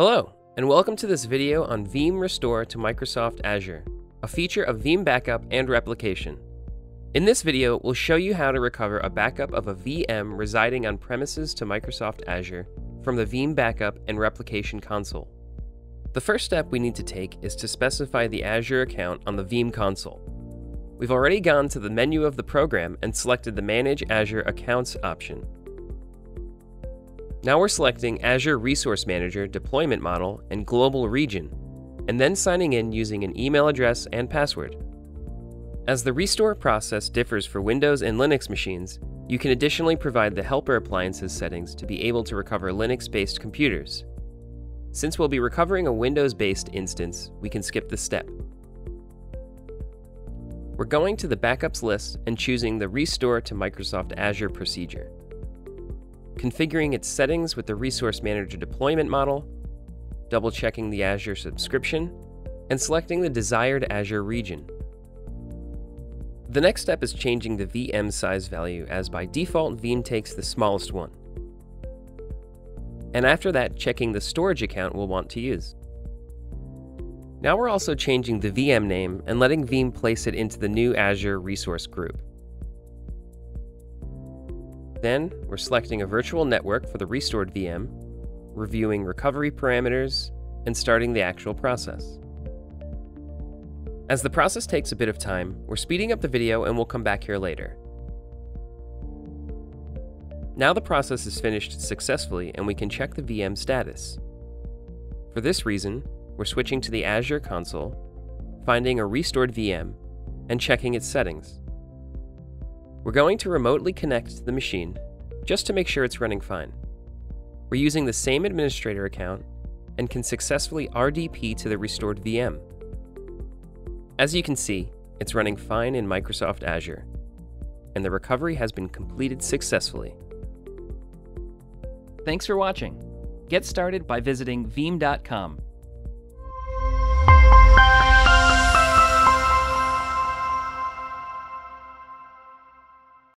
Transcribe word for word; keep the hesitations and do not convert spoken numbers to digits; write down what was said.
Hello, and welcome to this video on Veeam Restore to Microsoft Azure, a feature of Veeam Backup and Replication. In this video, we'll show you how to recover a backup of a V M residing on premises to Microsoft Azure from the Veeam Backup and Replication console. The first step we need to take is to specify the Azure account on the Veeam console. We've already gone to the menu of the program and selected the Manage Azure Accounts option. Now we're selecting Azure Resource Manager Deployment Model and Global Region, and then signing in using an email address and password. As the restore process differs for Windows and Linux machines, you can additionally provide the Helper Appliances settings to be able to recover Linux-based computers. Since we'll be recovering a Windows-based instance, we can skip this step. We're going to the Backups list and choosing the Restore to Microsoft Azure procedure, configuring its settings with the Resource Manager deployment model, double-checking the Azure subscription, and selecting the desired Azure region. The next step is changing the V M size value, as by default Veeam takes the smallest one. And after that, checking the storage account we'll want to use. Now we're also changing the V M name and letting Veeam place it into the new Azure resource group. Then, we're selecting a virtual network for the restored V M, reviewing recovery parameters, and starting the actual process. As the process takes a bit of time, we're speeding up the video and we'll come back here later. Now the process is finished successfully and we can check the V M status. For this reason, we're switching to the Azure console, finding a restored V M, and checking its settings. We're going to remotely connect to the machine, just to make sure it's running fine. We're using the same administrator account and can successfully R D P to the restored V M. As you can see, it's running fine in Microsoft Azure, and the recovery has been completed successfully. Thanks for watching. Get started by visiting veeam dot com.